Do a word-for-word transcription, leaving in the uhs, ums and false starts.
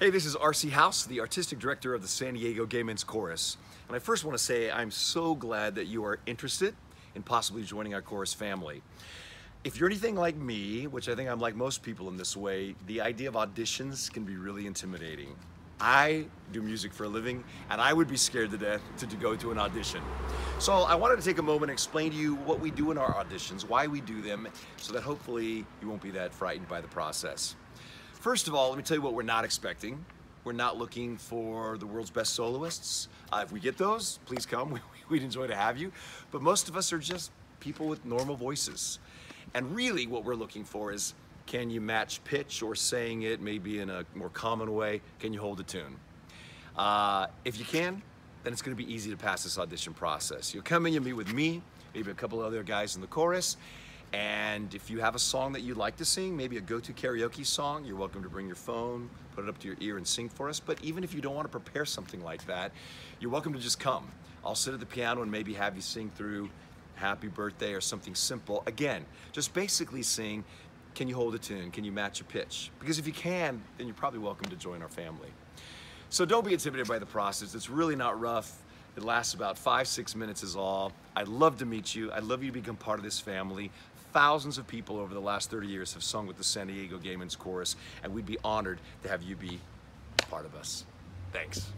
Hey, this is R C House, the Artistic Director of the San Diego Gay Men's Chorus. And I first want to say I'm so glad that you are interested in possibly joining our chorus family. If you're anything like me, which I think I'm like most people in this way, the idea of auditions can be really intimidating. I do music for a living, and I would be scared to death to, to go to an audition. So I wanted to take a moment and explain to you what we do in our auditions, why we do them, so that hopefully you won't be that frightened by the process. First of all, let me tell you what we're not expecting. We're not looking for the world's best soloists. Uh, if we get those, please come. We, we'd enjoy to have you. But most of us are just people with normal voices. And really what we're looking for is, can you match pitch or saying it maybe in a more common way? Can you hold a tune? Uh, if you can, then it's gonna be easy to pass this audition process. You'll come in, you'll meet with me, maybe a couple other guys in the chorus. And if you have a song that you'd like to sing, maybe a go-to karaoke song, you're welcome to bring your phone, put it up to your ear and sing for us. But even if you don't want to prepare something like that, you're welcome to just come. I'll sit at the piano and maybe have you sing through Happy Birthday or something simple. Again, just basically sing, can you hold a tune? Can you match a pitch? Because if you can, then you're probably welcome to join our family. So don't be intimidated by the process. It's really not rough. It lasts about five, six minutes is all. I'd love to meet you. I'd love you to become part of this family. Thousands of people over the last thirty years have sung with the San Diego Gay Men's Chorus, and we'd be honored to have you be part of us. Thanks.